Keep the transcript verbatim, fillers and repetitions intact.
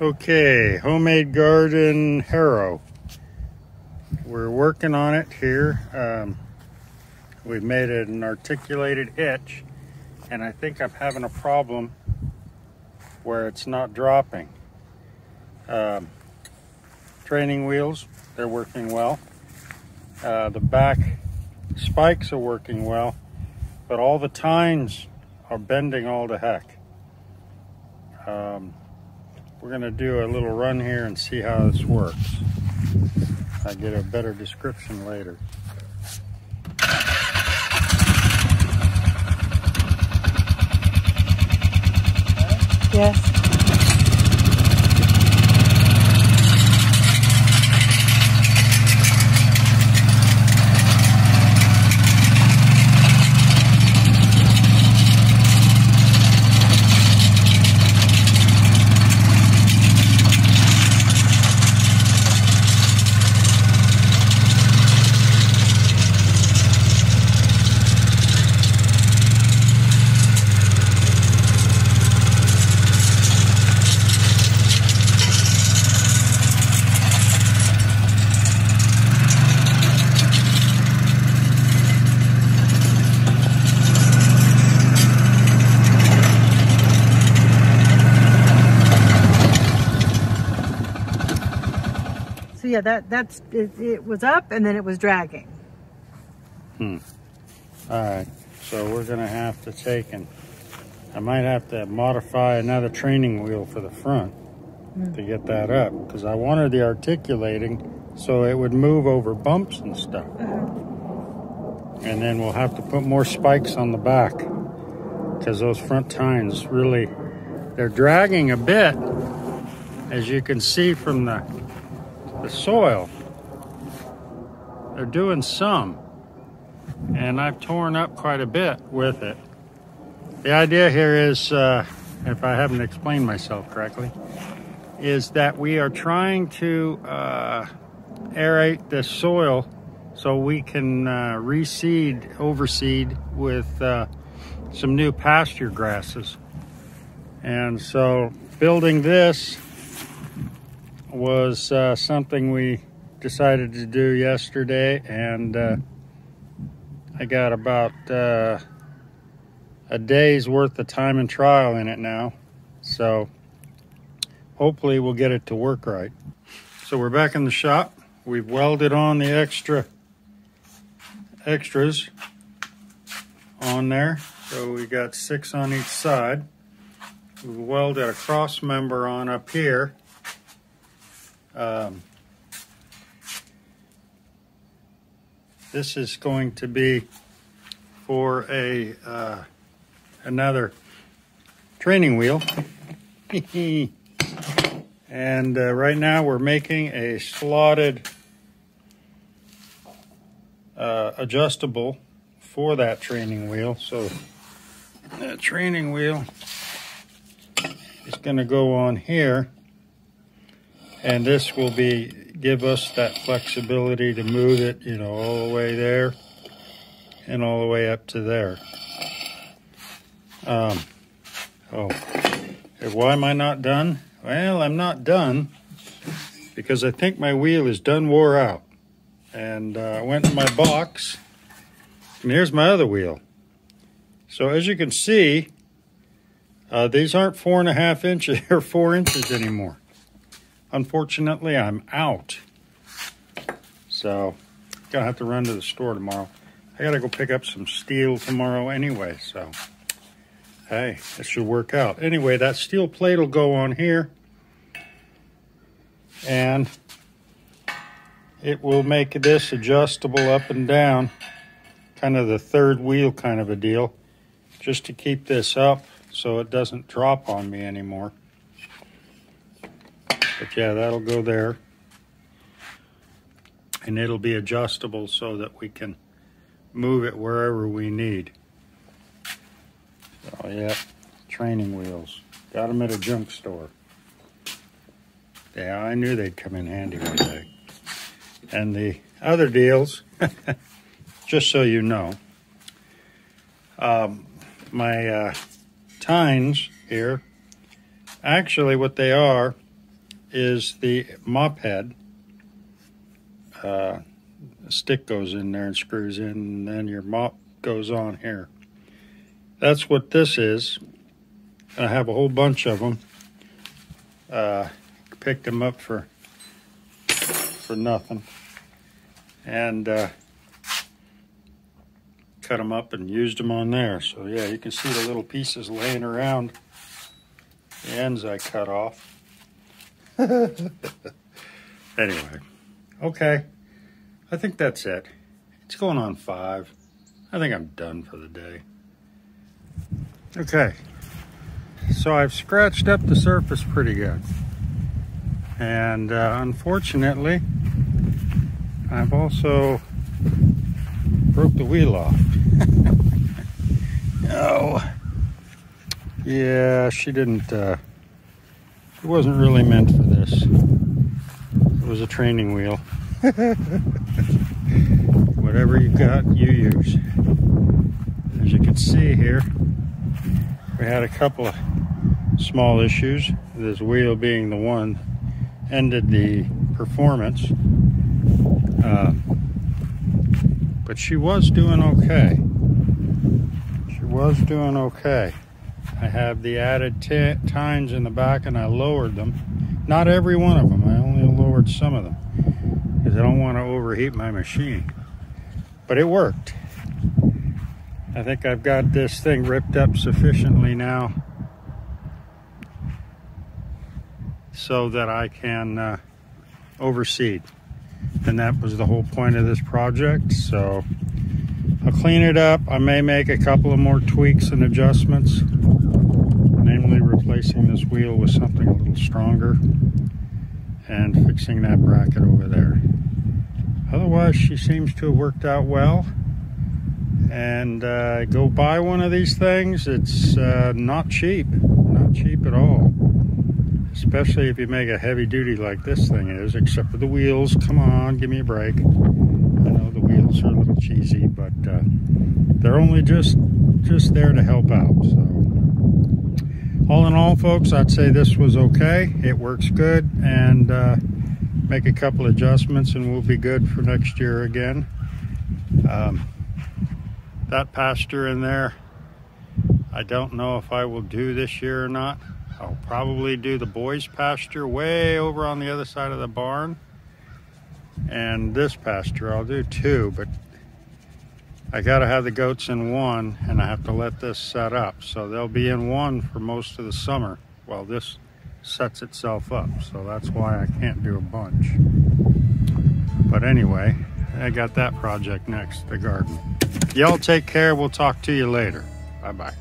Okay, homemade garden harrow. We're working on it here. Um, we've made an articulated hitch, and I think I'm having a problem where it's not dropping. Um, training wheels, they're working well. Uh, the back spikes are working well, but all the tines are bending all to heck. Um, We're gonna do a little run here and see how this works. I get a better description later. Yes. So yeah, that that's it, it was up and then it was dragging. Hmm. All right. So we're gonna have to take and I might have to modify another training wheel for the front hmm. to get that up, because I wanted the articulating so it would move over bumps and stuff. Uh-huh. And then we'll have to put more spikes on the back, because those front tines really they're dragging a bit, as you can see from the. The soil, they're doing some, and I've torn up quite a bit with it. The idea here is, uh, if I haven't explained myself correctly, is that we are trying to uh, aerate the soil so we can uh, reseed, overseed with uh, some new pasture grasses. And so building this was uh, something we decided to do yesterday, and uh, I got about uh, a day's worth of time and trial in it now, so hopefully we'll get it to work right. So we're back in the shop. We've welded on the extra extras on there, so we got six on each side. We've welded a cross member on up here. Um, this is going to be for a uh, another training wheel. And uh, right now we're making a slotted uh, adjustable for that training wheel. So that training wheel is going to go on here. And this will be give us that flexibility to move it, you know, all the way there and all the way up to there. Um, oh, why am I not done? Well, I'm not done because I think my wheel is done wore out. And uh, I went in my box, and here's my other wheel. So as you can see, uh, these aren't four and a half inches or four inches anymore. Unfortunately, I'm out, so gonna have to run to the store tomorrow. I gotta go pick up some steel tomorrow anyway, so hey, it should work out. Anyway, that steel plate will go on here, and it will make this adjustable up and down, kind of the third wheel kind of a deal, just to keep this up so it doesn't drop on me anymore. But yeah, that'll go there, and it'll be adjustable so that we can move it wherever we need. So yeah, training wheels. Got them at a junk store. Yeah, I knew they'd come in handy one day. And the other deals, just so you know, um, my uh, tines here, actually what they are is the mop head. Uh, a stick goes in there and screws in, and then your mop goes on here. That's what this is. I have a whole bunch of them. Uh, picked them up for for nothing, and uh, cut them up and used them on there. So yeah, you can see the little pieces laying around. The ends I cut off. Anyway, okay, I think that's it. It's going on five. I think I'm done for the day. Okay, so I've scratched up the surface pretty good. And uh, unfortunately, I've also broke the wheel off. Oh, yeah, she didn't, uh, it wasn't really meant for this. It was a training wheel. Whatever you got, you use. As you can see here, we had a couple of small issues. This wheel being the one ended the performance. Uh, but she was doing okay. She was doing okay. I have the added tines in the back, and I lowered them. Not every one of them. I only lowered some of them because I don't want to overheat my machine. But it worked. I think I've got this thing ripped up sufficiently now so that I can uh, overseed. And that was the whole point of this project. So I'll clean it up. I may make a couple of more tweaks and adjustments, namely replacing this wheel with something a little stronger and fixing that bracket over there. Otherwise, she seems to have worked out well. And uh, go buy one of these things. It's uh, not cheap, not cheap at all. Especially if you make a heavy duty like this thing is, except for the wheels. Come on, give me a break. I know the wheels are a little cheesy, but uh, they're only just, just there to help out. So, all in all, folks, I'd say this was okay. It works good, and uh, make a couple adjustments and we'll be good for next year again. Um, that pasture in there, I don't know if I will do this year or not. I'll probably do the boys' pasture way over on the other side of the barn. And this pasture, I'll do two, but I gotta have the goats in one, and I have to let this set up. So they'll be in one for most of the summer while this sets itself up. So that's why I can't do a bunch. But anyway, I got that project next, the garden. Y'all take care. We'll talk to you later. Bye-bye.